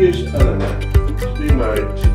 years old, she married